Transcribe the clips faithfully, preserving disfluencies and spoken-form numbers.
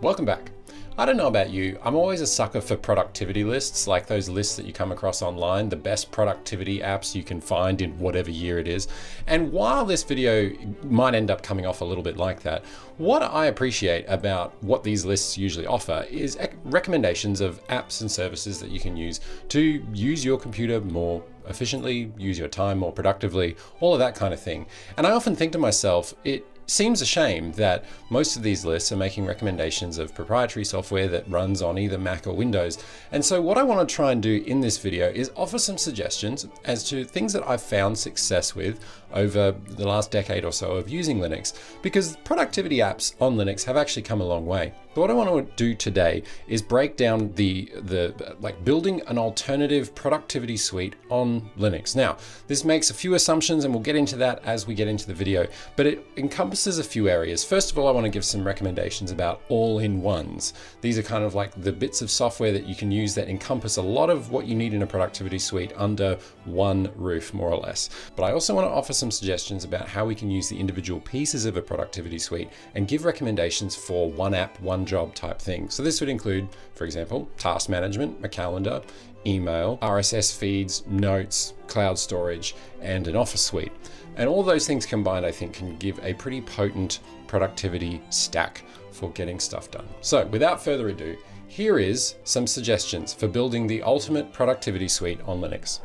Welcome back. I don't know about you, I'm always a sucker for productivity lists, like those lists that you come across online, the best productivity apps you can find in whatever year it is. And while this video might end up coming off a little bit like that, what I appreciate about what these lists usually offer is recommendations of apps and services that you can use to use your computer more efficiently, use your time more productively, all of that kind of thing. And I often think to myself, it seems a shame that most of these lists are making recommendations of proprietary software that runs on either Mac or Windows. And so what I want to try and do in this video is offer some suggestions as to things that I've found success with over the last decade or so of using Linux, because productivity apps on Linux have actually come a long way. But what I want to do today is break down the, the like building an alternative productivity suite on Linux. Now, this makes a few assumptions and we'll get into that as we get into the video, but it encompasses a few areas. First of all, I want to give some recommendations about all-in-ones. These are kind of like the bits of software that you can use that encompass a lot of what you need in a productivity suite under one roof, more or less. But I also want to offer some suggestions about how we can use the individual pieces of a productivity suite and give recommendations for one app, one job type thing. So this would include, for example, task management, a calendar, email, R S S feeds, notes, cloud storage, and an office suite. And all those things combined, I think, can give a pretty potent productivity stack for getting stuff done. So without further ado, here is some suggestions for building the ultimate productivity suite on Linux.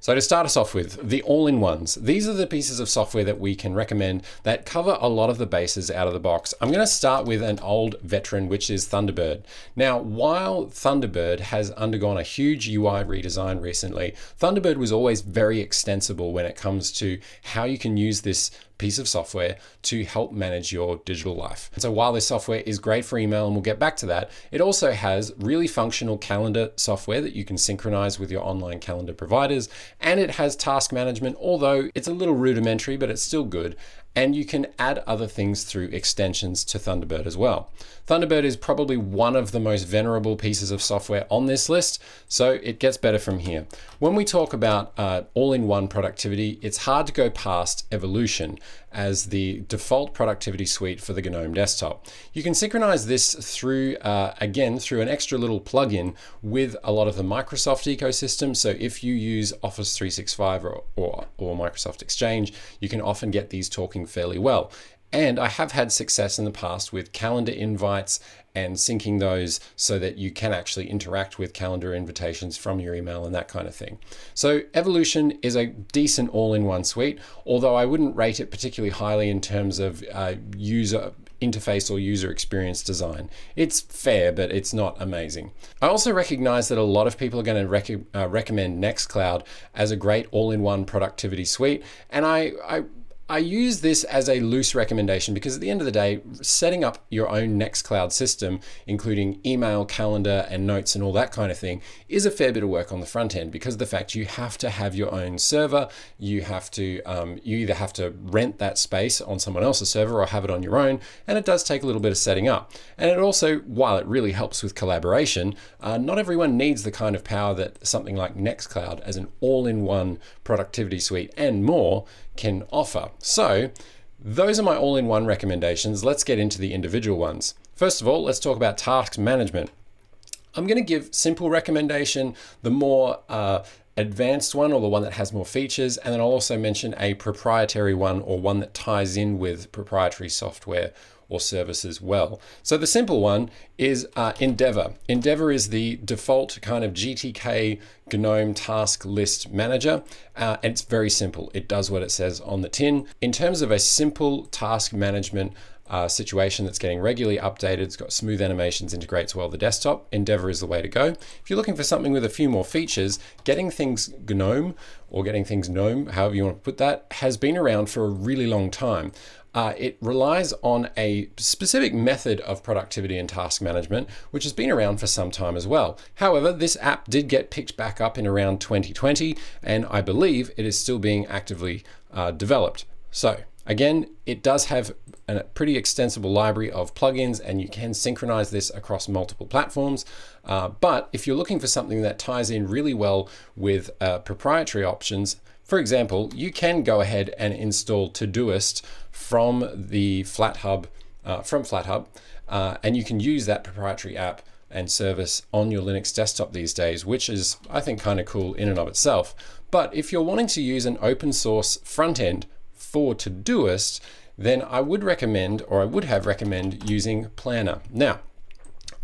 So to start us off with, the all-in-ones. These are the pieces of software that we can recommend that cover a lot of the bases out of the box. I'm going to start with an old veteran, which is Thunderbird. Now, while Thunderbird has undergone a huge U I redesign recently, Thunderbird was always very extensible when it comes to how you can use this piece of software to help manage your digital life. And so while this software is great for email, and we'll get back to that, it also has really functional calendar software that you can synchronize with your online calendar providers. And it has task management, although it's a little rudimentary, but it's still good. And you can add other things through extensions to Thunderbird as well. Thunderbird is probably one of the most venerable pieces of software on this list, so it gets better from here. When we talk about uh, all-in-one productivity, it's hard to go past Evolution as the default productivity suite for the GNOME desktop. You can synchronize this through, uh, again, through an extra little plugin with a lot of the Microsoft ecosystem. So if you use Office three sixty-five or, or, or Microsoft Exchange, you can often get these talking fairly well. And I have had success in the past with calendar invites and syncing those so that you can actually interact with calendar invitations from your email and that kind of thing. So Evolution is a decent all-in-one suite, although I wouldn't rate it particularly highly in terms of uh, user interface or user experience design. It's fair, but it's not amazing. I also recognize that a lot of people are going to rec uh, recommend Nextcloud as a great all-in-one productivity suite. And I, I I use this as a loose recommendation because at the end of the day, setting up your own Nextcloud system, including email, calendar, and notes and all that kind of thing, is a fair bit of work on the front end because of the fact you have to have your own server, you have to, um, you either have to rent that space on someone else's server or have it on your own, and it does take a little bit of setting up. And it also, while it really helps with collaboration, uh, not everyone needs the kind of power that something like Nextcloud as an all-in-one productivity suite and more can offer. So those are my all-in-one recommendations. Let's get into the individual ones. First of all, let's talk about task management. I'm going to give simple recommendation, the more uh, advanced one or the one that has more features, and then I'll also mention a proprietary one or one that ties in with proprietary software or service as well. So the simple one is uh, Endeavour. Endeavour is the default kind of G T K GNOME task list manager, uh, and it's very simple. It does what it says on the tin. In terms of a simple task management Uh, situation that's getting regularly updated, it's got smooth animations, integrates well with the desktop, Endeavour is the way to go. If you're looking for something with a few more features, Getting Things GNOME, or Getting Things GNOME, however you want to put that, has been around for a really long time. Uh, it relies on a specific method of productivity and task management, which has been around for some time as well. However, this app did get picked back up in around twenty twenty, and I believe it is still being actively uh, developed. So, again, it does have a pretty extensible library of plugins and you can synchronize this across multiple platforms. Uh, but if you're looking for something that ties in really well with uh, proprietary options, For example, you can go ahead and install Todoist from the Flathub, uh, from Flathub, uh, and you can use that proprietary app and service on your Linux desktop these days, which is, I think, kind of cool in and of itself. But if you're wanting to use an open source front end for Todoist, then I would recommend, or I would have recommend, using Planner. Now,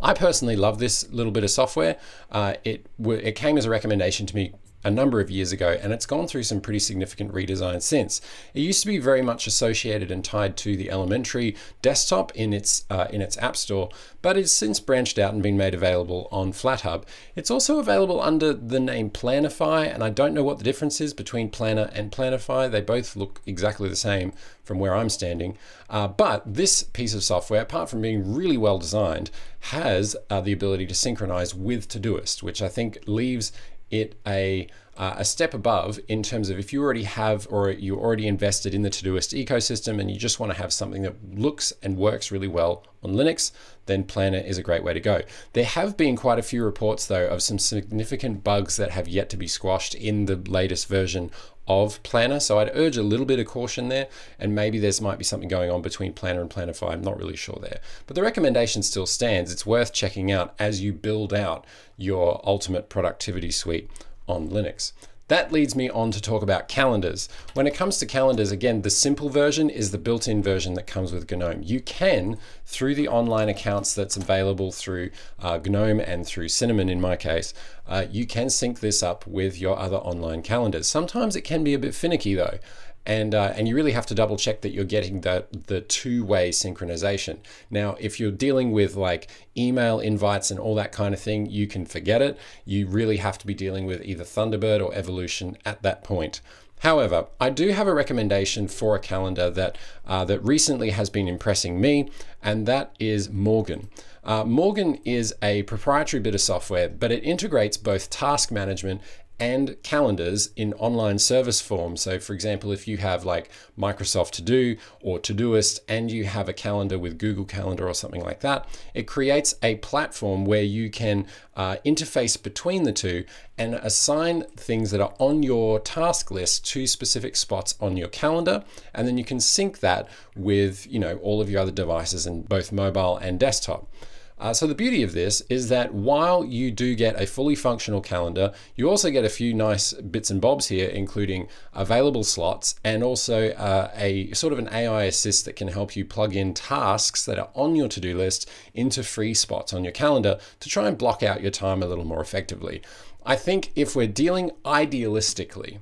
I personally love this little bit of software. Uh, it, it came as a recommendation to me a number of years ago, and it's gone through some pretty significant redesign since. It used to be very much associated and tied to the elementary desktop in its uh, in its app store, but it's since branched out and been made available on Flathub. It's also available under the name Planify, and I don't know what the difference is between Planner and Planify. They both look exactly the same from where I'm standing. Uh, but this piece of software, apart from being really well designed, has uh, the ability to synchronize with Todoist, which I think leaves it a, uh, a step above in terms of if you already have or you're already invested in the Todoist ecosystem and you just want to have something that looks and works really well on Linux, then Planner is a great way to go. There have been quite a few reports though of some significant bugs that have yet to be squashed in the latest version of Planner, so I'd urge a little bit of caution there, and maybe there's might be something going on between Planner and Planify. I'm not really sure there, but the recommendation still stands. It's worth checking out as you build out your ultimate productivity suite on Linux. That leads me on to talk about calendars. When it comes to calendars, again, the simple version is the built-in version that comes with GNOME. You can, through the online accounts that's available through uh, GNOME and through Cinnamon in my case, uh, you can sync this up with your other online calendars. Sometimes it can be a bit finicky though, and uh, and you really have to double check that you're getting the, the two-way synchronization. Now, if you're dealing with like email invites and all that kind of thing, you can forget it. You really have to be dealing with either Thunderbird or Evolution at that point. However, I do have a recommendation for a calendar that, uh, that recently has been impressing me, and that is Morgan. Uh, Morgan is a proprietary bit of software, but it integrates both task management and calendars in online service form. So for example, if you have like Microsoft To Do or Todoist and you have a calendar with Google Calendar or something like that, it creates a platform where you can uh, interface between the two and assign things that are on your task list to specific spots on your calendar. And then you can sync that with, you know, all of your other devices in both mobile and desktop. Uh, so the beauty of this is that while you do get a fully functional calendar, you also get a few nice bits and bobs here, including available slots and also uh, a sort of an A I assist that can help you plug in tasks that are on your to-do list into free spots on your calendar to try and block out your time a little more effectively. I think if we're dealing idealistically,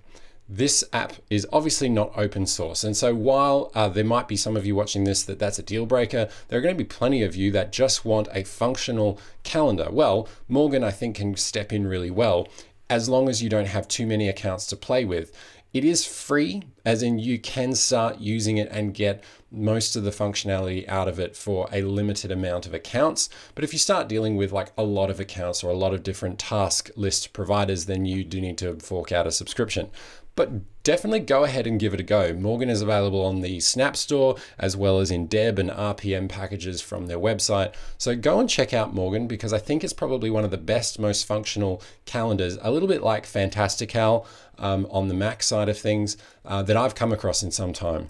this app is obviously not open source. And so while uh, there might be some of you watching this that that's a deal breaker, there are going to be plenty of you that just want a functional calendar. Well, Morgan, I think, can step in really well as long as you don't have too many accounts to play with. It is free, as in you can start using it and get most of the functionality out of it for a limited amount of accounts. But if you start dealing with like a lot of accounts or a lot of different task list providers, then you do need to fork out a subscription. But definitely go ahead and give it a go. Morgan is available on the Snap Store as well as in Deb and R P M packages from their website. So go and check out Morgan because I think it's probably one of the best, most functional calendars, a little bit like Fantastical um, on the Mac side of things uh, that I've come across in some time.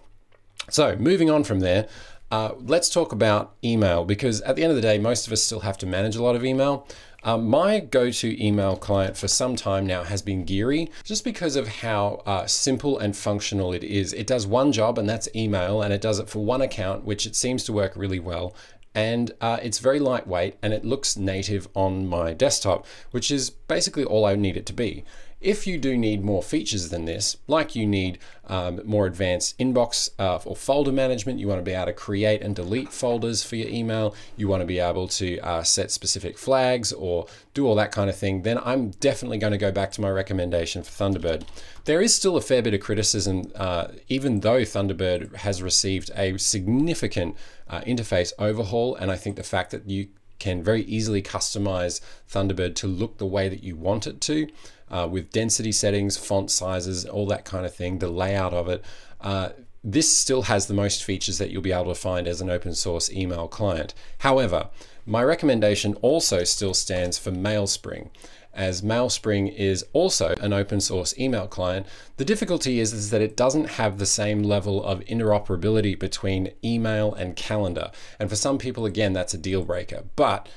So moving on from there, uh, let's talk about email because at the end of the day, most of us still have to manage a lot of email. Um, my go-to email client for some time now has been Geary, just because of how uh, simple and functional it is. It does one job, and that's email, and it does it for one account, which it seems to work really well. And uh, it's very lightweight, and it looks native on my desktop, which is basically all I need it to be. If you do need more features than this, like you need um, more advanced inbox uh, or folder management, you want to be able to create and delete folders for your email, you want to be able to uh, set specific flags or do all that kind of thing, then I'm definitely going to go back to my recommendation for Thunderbird. There is still a fair bit of criticism, uh, even though Thunderbird has received a significant uh, interface overhaul, and I think the fact that you can very easily customize Thunderbird to look the way that you want it to, uh, with density settings, font sizes, all that kind of thing, the layout of it. Uh, this still has the most features that you'll be able to find as an open source email client. However, my recommendation also still stands for MailSpring. as MailSpring is also an open source email client. The difficulty is, is that it doesn't have the same level of interoperability between email and calendar. And for some people, again, that's a deal breaker. But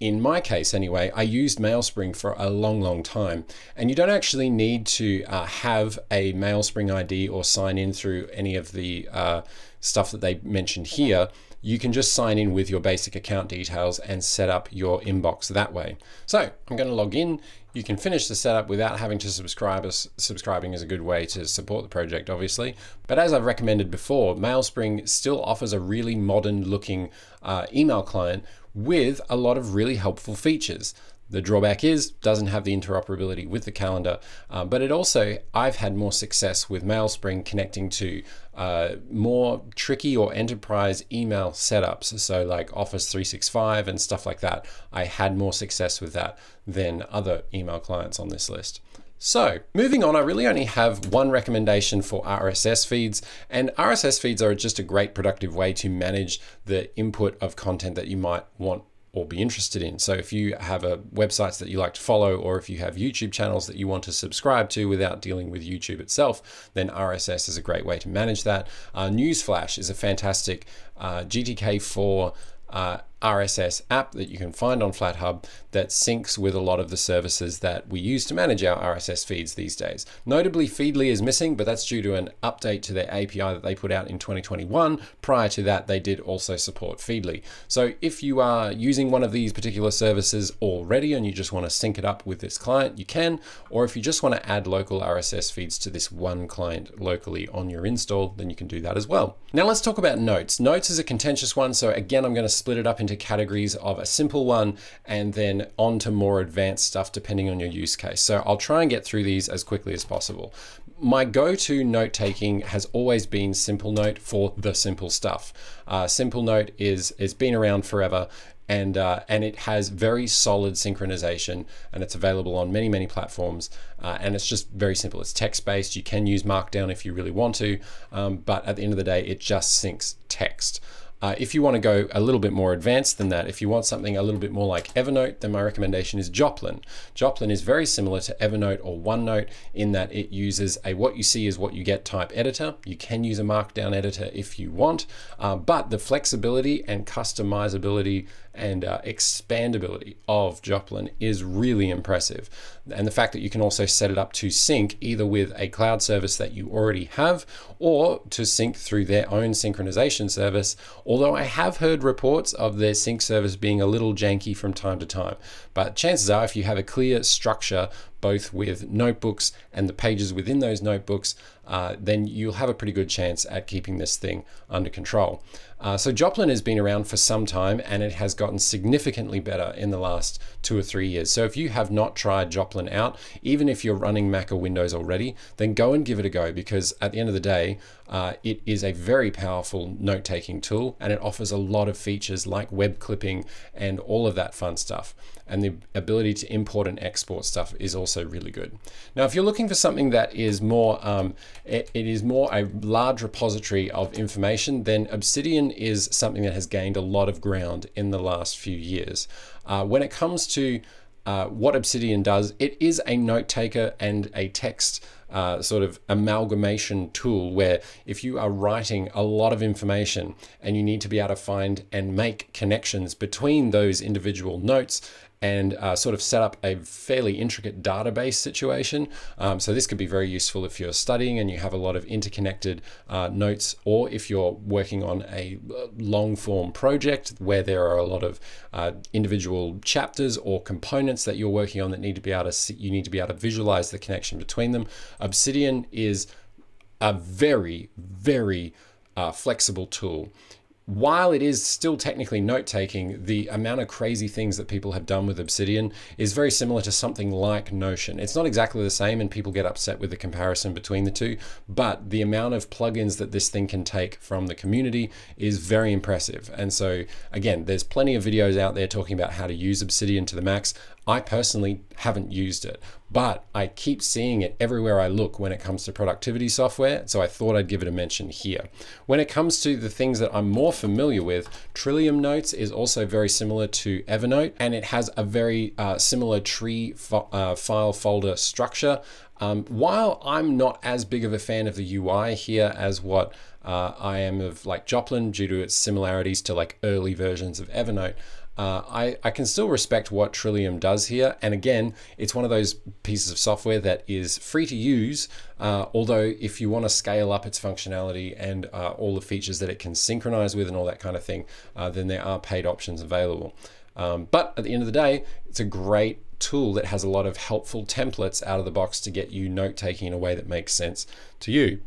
in my case anyway, I used MailSpring for a long, long time. And you don't actually need to uh, have a MailSpring I D or sign in through any of the uh, stuff that they mentioned here. You can just sign in with your basic account details and set up your inbox that way. So I'm going to log in. You can finish the setup without having to subscribe. Subscribing is a good way to support the project, obviously. But as I've recommended before, MailSpring still offers a really modern looking uh, email client with a lot of really helpful features. The drawback is it doesn't have the interoperability with the calendar, uh, but it also, I've had more success with MailSpring connecting to uh, more tricky or enterprise email setups. So like Office three sixty-five and stuff like that. I had more success with that than other email clients on this list. So moving on, I really only have one recommendation for R S S feeds, and R S S feeds are just a great productive way to manage the input of content that you might want or be interested in. So if you have a websites that you like to follow, or if you have YouTube channels that you want to subscribe to without dealing with YouTube itself, then R S S is a great way to manage that. Uh, Newsflash is a fantastic uh, G T K four uh, R S S app that you can find on Flathub that syncs with a lot of the services that we use to manage our R S S feeds these days. Notably, Feedly is missing, but that's due to an update to their A P I that they put out in twenty twenty-one. Prior to that, they did also support Feedly. So if you are using one of these particular services already and you just want to sync it up with this client, you can. Or if you just want to add local R S S feeds to this one client locally on your install, then you can do that as well. Now let's talk about Notes. Notes is a contentious one. So again, I'm going to split it up into categories of a simple one and then on to more advanced stuff depending on your use case. So I'll try and get through these as quickly as possible. My go-to note-taking has always been SimpleNote for the simple stuff. Uh, SimpleNote is, it's been around forever. And, uh, and it has very solid synchronization, and it's available on many, many platforms. Uh, and it's just very simple. It's text-based. You can use Markdown if you really want to, um, but at the end of the day, it just syncs text. Uh, if you want to go a little bit more advanced than that, if you want something a little bit more like Evernote, then my recommendation is Joplin. Joplin is very similar to Evernote or OneNote in that it uses a what you see is what you get type editor. You can use a Markdown editor if you want, uh, but the flexibility and customizability and uh, expandability of Joplin is really impressive. And the fact that you can also set it up to sync either with a cloud service that you already have or to sync through their own synchronization service. Although I have heard reports of their sync service being a little janky from time to time, but chances are if you have a clear structure both with notebooks and the pages within those notebooks, uh, then you'll have a pretty good chance at keeping this thing under control. Uh, so Joplin has been around for some time, and it has gotten significantly better in the last two or three years. So if you have not tried Joplin out, even if you're running Mac or Windows already, then go and give it a go, because at the end of the day, uh, it is a very powerful note-taking tool, and it offers a lot of features like web clipping and all of that fun stuff. And the ability to import and export stuff is also really good. Now, if you're looking for something that is more, um, it, it is more a large repository of information, then Obsidian is something that has gained a lot of ground in the last few years. Uh, when it comes to uh, what Obsidian does, it is a note taker and a text Uh, sort of amalgamation tool where if you are writing a lot of information and you need to be able to find and make connections between those individual notes and uh, sort of set up a fairly intricate database situation. Um, so this could be very useful if you're studying and you have a lot of interconnected uh, notes, or if you're working on a long form project where there are a lot of uh, individual chapters or components that you're working on that need to be able to see, you need to be able to visualize the connection between them. Obsidian is a very, very uh, flexible tool. While it is still technically note-taking, the amount of crazy things that people have done with Obsidian is very similar to something like Notion. It's not exactly the same, and people get upset with the comparison between the two, but the amount of plugins that this thing can take from the community is very impressive. And so again, there's plenty of videos out there talking about how to use Obsidian to the max. I personally haven't used it, but I keep seeing it everywhere I look when it comes to productivity software, so I thought I'd give it a mention here. When it comes to the things that I'm more familiar with, Trillium Notes is also very similar to Evernote, and it has a very uh, similar tree fo uh, file folder structure. Um, while I'm not as big of a fan of the U I here as what uh, I am of like Joplin due to its similarities to like early versions of Evernote, Uh, I, I can still respect what Trillium does here. And again, it's one of those pieces of software that is free to use. Uh, although if you want to scale up its functionality and uh, all the features that it can synchronize with and all that kind of thing, uh, then there are paid options available. Um, but at the end of the day, it's a great tool that has a lot of helpful templates out of the box to get you note taking in a way that makes sense to you.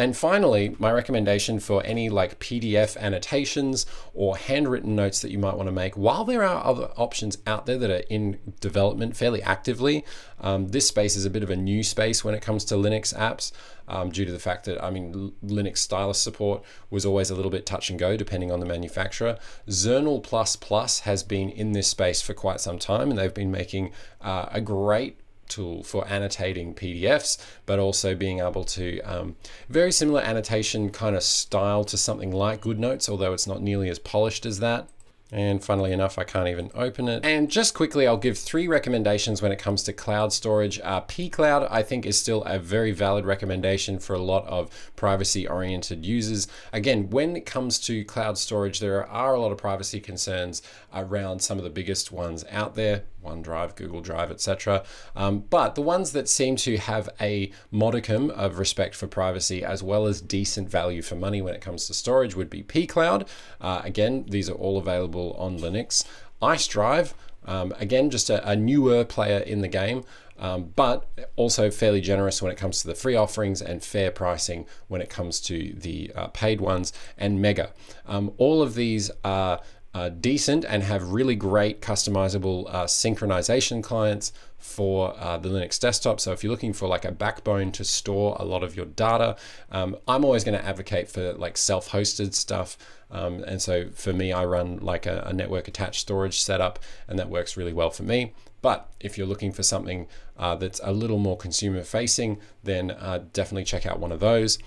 And finally, my recommendation for any like P D F annotations or handwritten notes that you might want to make, while there are other options out there that are in development fairly actively, um, this space is a bit of a new space when it comes to Linux apps, um, due to the fact that, I mean, Linux stylus support was always a little bit touch and go depending on the manufacturer. Zernal plus plus has been in this space for quite some time, and they've been making uh, a great tool for annotating P D Fs, but also being able to um, very similar annotation kind of style to something like GoodNotes, although it's not nearly as polished as that. And funnily enough, I can't even open it. And just quickly, I'll give three recommendations when it comes to cloud storage. Uh, PCloud, I think, is still a very valid recommendation for a lot of privacy-oriented users. Again, when it comes to cloud storage, there are a lot of privacy concerns around some of the biggest ones out there. OneDrive, Google Drive, et cetera. Um, but the ones that seem to have a modicum of respect for privacy as well as decent value for money when it comes to storage would be pCloud. Uh, again, these are all available on Linux. IceDrive, um, again, just a, a newer player in the game, um, but also fairly generous when it comes to the free offerings and fair pricing when it comes to the uh, paid ones, and Mega. Um, all of these are Uh, decent and have really great customizable uh, synchronization clients for uh, the Linux desktop. So if you're looking for like a backbone to store a lot of your data, um, I'm always going to advocate for like self-hosted stuff. Um, and so for me, I run like a, a network attached storage setup, and that works really well for me. But if you're looking for something uh, that's a little more consumer facing, then uh, definitely check out one of those.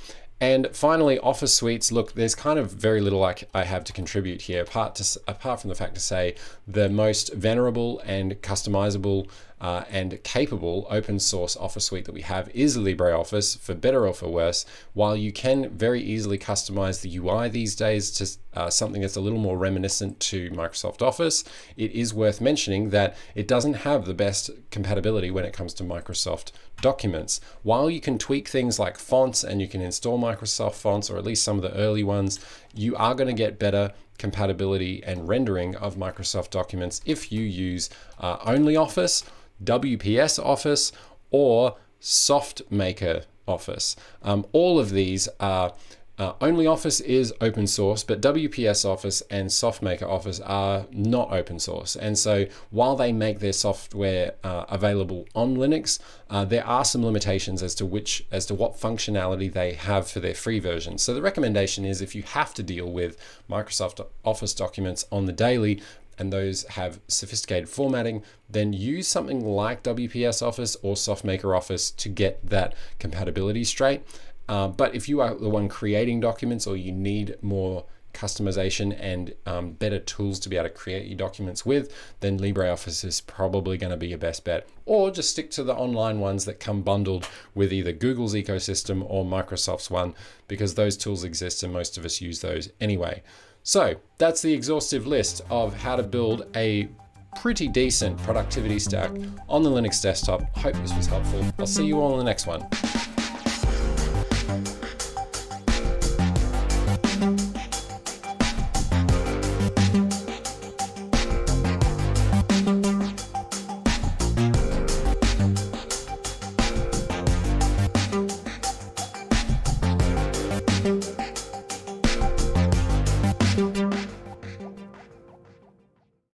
And finally, Office Suites. Look, there's kind of very little I, I have to contribute here, apart, to, apart from the fact to say the most venerable and customizable uh, and capable open source Office Suite that we have is LibreOffice, for better or for worse. While you can very easily customize the U I these days to uh, something that's a little more reminiscent to Microsoft Office, it is worth mentioning that it doesn't have the best compatibility when it comes to Microsoft Documents. While you can tweak things like fonts and you can install Microsoft Microsoft fonts, or at least some of the early ones, you are going to get better compatibility and rendering of Microsoft Documents if you use uh, OnlyOffice, W P S Office, or SoftMaker Office. Um, all of these are Uh, OnlyOffice is open source, but W P S Office and SoftMaker Office are not open source. And so while they make their software uh, available on Linux, uh, there are some limitations as to which, as to what functionality they have for their free version. So the recommendation is, if you have to deal with Microsoft Office documents on the daily, and those have sophisticated formatting, then use something like W P S Office or SoftMaker Office to get that compatibility straight. Uh, but if you are the one creating documents, or you need more customization and um, better tools to be able to create your documents with, then LibreOffice is probably going to be your best bet. Or just stick to the online ones that come bundled with either Google's ecosystem or Microsoft's one, because those tools exist and most of us use those anyway. So that's the exhaustive list of how to build a pretty decent productivity stack on the Linux desktop. Hope this was helpful. I'll see you all in the next one.